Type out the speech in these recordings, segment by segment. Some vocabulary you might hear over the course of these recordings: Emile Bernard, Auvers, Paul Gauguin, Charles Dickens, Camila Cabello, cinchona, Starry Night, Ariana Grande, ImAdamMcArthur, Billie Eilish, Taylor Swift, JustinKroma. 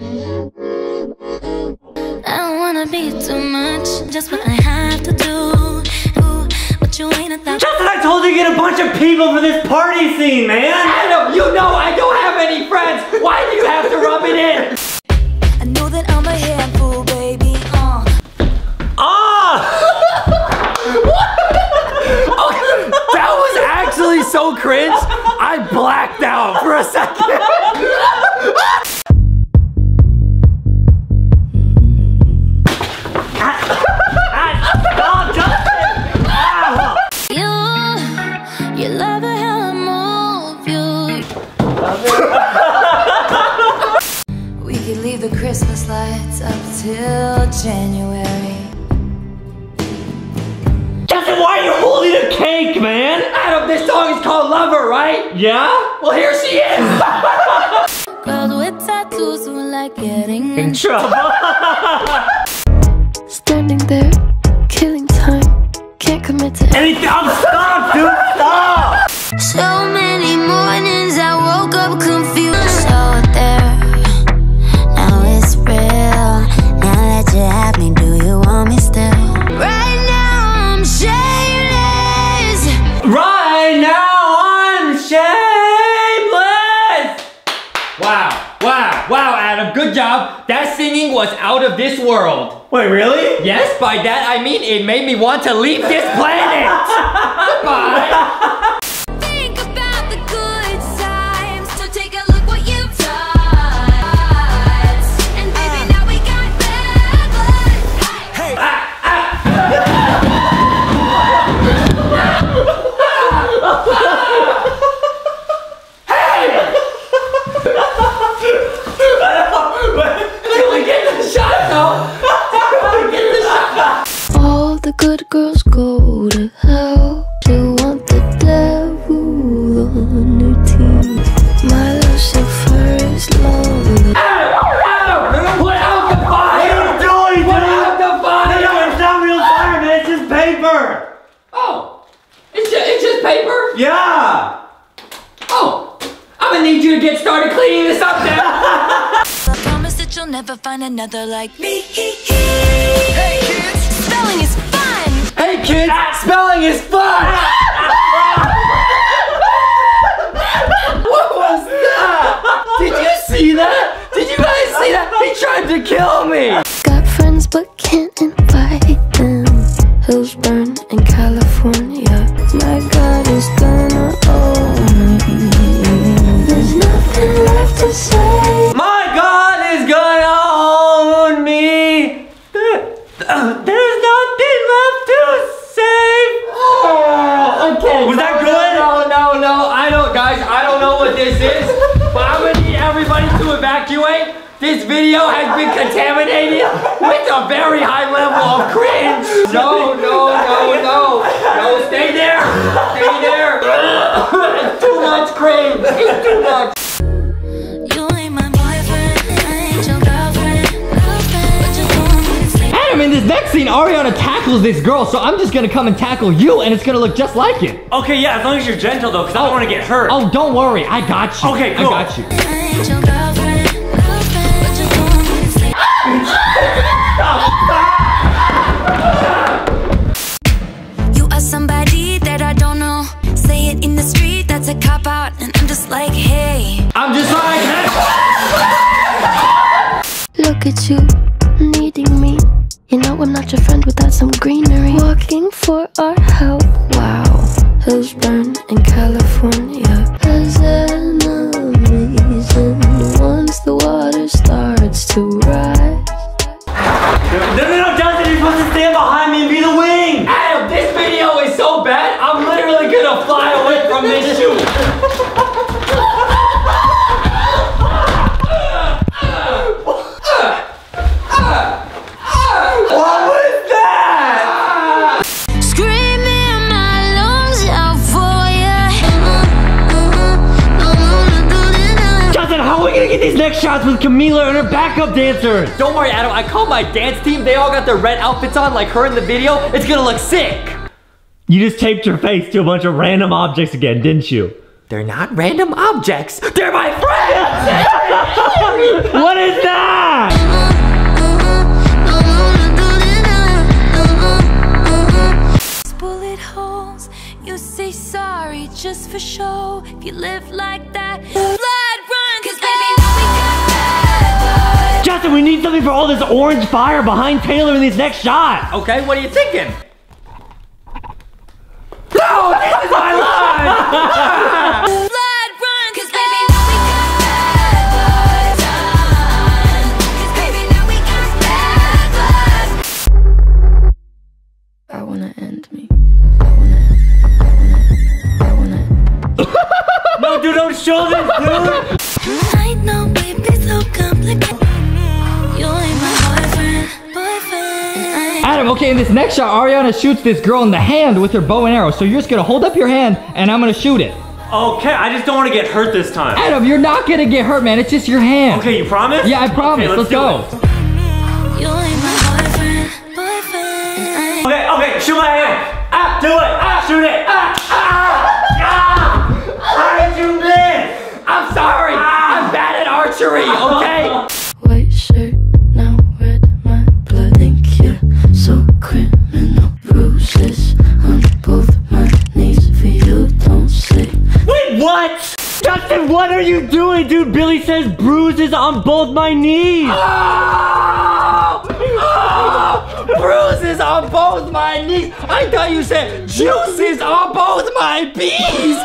I don't wanna be too much, just what I have to do. Ooh, but you ain't a thought. Just what I told you, get a bunch of people for this party scene, man. Adam, you know I don't have any friends. Why do you have to rub it in? I know that I'm a handful, baby. That was actually so cringe, I blacked out for a second. You love it how I move you. Love it. We could leave the Christmas lights up till January. Why are you holding a cake, man? Adam, this song is called Lover, right? Yeah? Well, here she is! Girls with tattoos who like getting in trouble. Standing there, killing time, can't commit to anything. Stop, dude, stop! So many mornings I woke up confused. So there, now it's real. Now that you have me, do you want me still? Right now. Right now, I'm shameless! Wow, wow, wow, Adam, good job. That singing was out of this world. Wait, really? Yes, by that I mean it made me want to leave this planet. Goodbye. Think about the good times, so take a look what you've done. And baby, now we got bad blood. Hey! Good girls go to hell. You want the devil on your team. My love so first love. Adam, put out the fire! What are you doing? Put out the fire! No, it's not real fire, man. It's just paper. Oh, it's just paper? Yeah. Oh, I'm gonna need you to get started cleaning this up now. I promise that you'll never find another like me. Hey kids, spelling is fun. Hey kids, spelling is fun! What was that? Did you see that? Did you guys see that? He tried to kill me! Got friends but can't invite them. Hills burn in California. My God is gonna own me. There's nothing left to say. My God is gonna own me. There's nothing left to save. Oh, okay. Was that good? No. I don't know what this is, but I'm gonna need everybody to evacuate. This video has been contaminated with a very high level of cringe. No, stay there. It's too much cringe, it's too much. In this next scene, Ariana tackles this girl, so I'm just gonna come and tackle you, and it's gonna look just like it. Okay, yeah, as long as you're gentle, though, because I don't want to get hurt. Oh, don't worry. I got you. Okay, cool. I got you. You are somebody that I don't know. Say it in the street, that's a cop-out, and I'm just like, hey. I'm just like, hey. Look at you, needing me. You know I'm not your friend without some greenery. Walking for our help, wow. Hills burn in California. As enemies, and once the water starts to rise. No, Justin, you're supposed to stand behind me and be the wing! Adam, this video is so bad, I'm literally gonna fly away from this shoot! Next shots with Camila and her backup dancers. Don't worry, Adam, I called my dance team. They all got their red outfits on like her in the video. It's gonna look sick. You just taped your face to a bunch of random objects again, didn't you? They're not random objects. They're my friends! What is that? show if you live like that. Blood run, cause baby, now we got that blood. Justin, we need something for all this orange fire behind Taylor in these next shots. Okay, what are you thinking? No, this is my line. Blood run, cause baby, now we got that blood done. Cause baby, now we got that blood. I wanna end me. No, dude, don't show this, dude! I know, baby, so complicated. You ain't my boyfriend. Adam, okay, in this next shot, Ariana shoots this girl in the hand with her bow and arrow. So you're just gonna hold up your hand, and I'm gonna shoot it. Okay, I just don't wanna get hurt this time. Adam, you're not gonna get hurt, man. It's just your hand. Okay, you promise? Yeah, I promise. Okay, let's go. You ain't my boyfriend. Okay, shoot my hand. Ah, do it. Ah, shoot it. Ah, ah, ah. How did you miss? I'm sorry. I'm bad at archery, okay? White shirt, now red, my blood. Think you're so criminal. Bruises on both my knees for you, don't say. Wait, what? Justin, what are you doing, dude? Billy says bruises on both my knees. Oh! Oh! Bruises on both my knees. I thought you said juices on both my bees.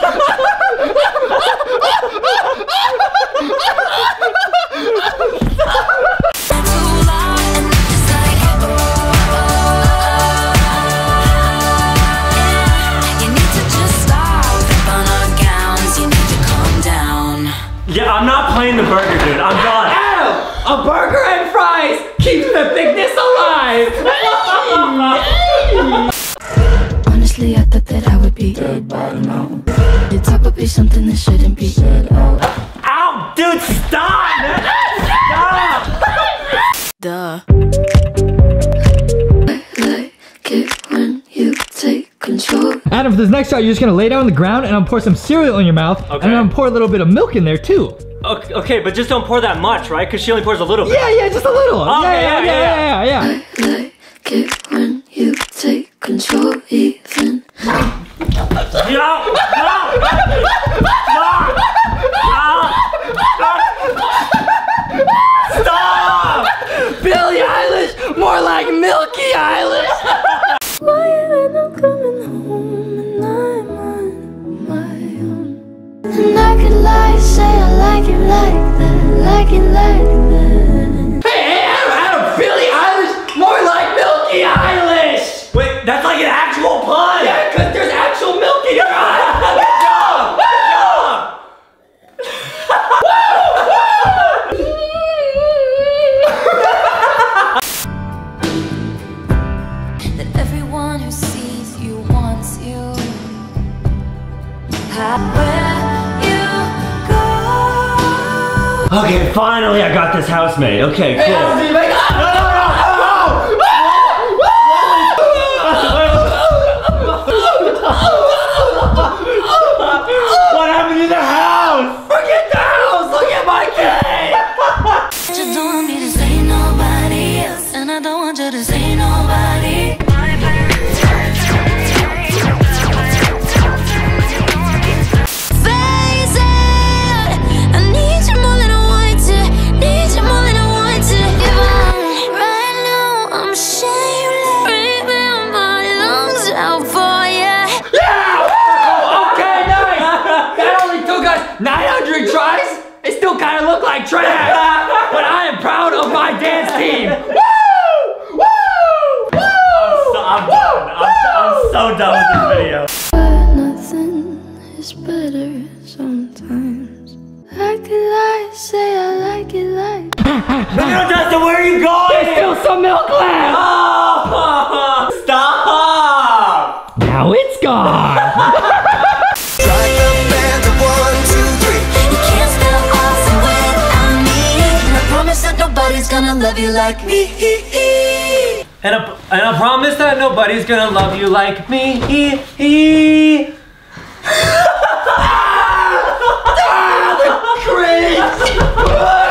Yeah, I'm not playing the burger, dude. I'm done. Adam, a burger and fries keeps the thickness alive. Honestly, I thought that I would be dead by now. It's probably something that shouldn't be said out. Ow, dude, stop! Stop! Duh. I like it when you take control. Adam, for this next shot, you're just gonna lay down on the ground and I'm gonna pour some cereal in your mouth. Okay. And I'm gonna pour a little bit of milk in there too. Okay, but just don't pour that much, right? Cause she only pours a little bit. Yeah, just a little. Okay, yeah. I like it when you take control even. No! Stop! Billie Eilish, more like Milky Eilish. Why am I coming home and I'm on my own? And I could lie, say I like it like that, like it like that. Hey, Adam, Billie Eilish, more like Milky Eilish. Wait, that's like an actual pun. Yeah, because there's actual milk in your eye. Okay, finally I got this housemaid. Okay, cool. Hey, housemate, make up! No! What happened to the house? Forget the house! Look at my case! I just don't want me to say nobody else, and I don't want you to say nobody. Like trash, but I am proud of my dance team. Woo! Woo! Woo! I'm so done with this video. But nothing is better sometimes. I could lie, say I like it like. No, Justin, where are you going? There's still some milk left. Oh, stop! Now it's gone. Nobody's gonna love you like me. And I promise that nobody's gonna love you like me. Ah, the cringe!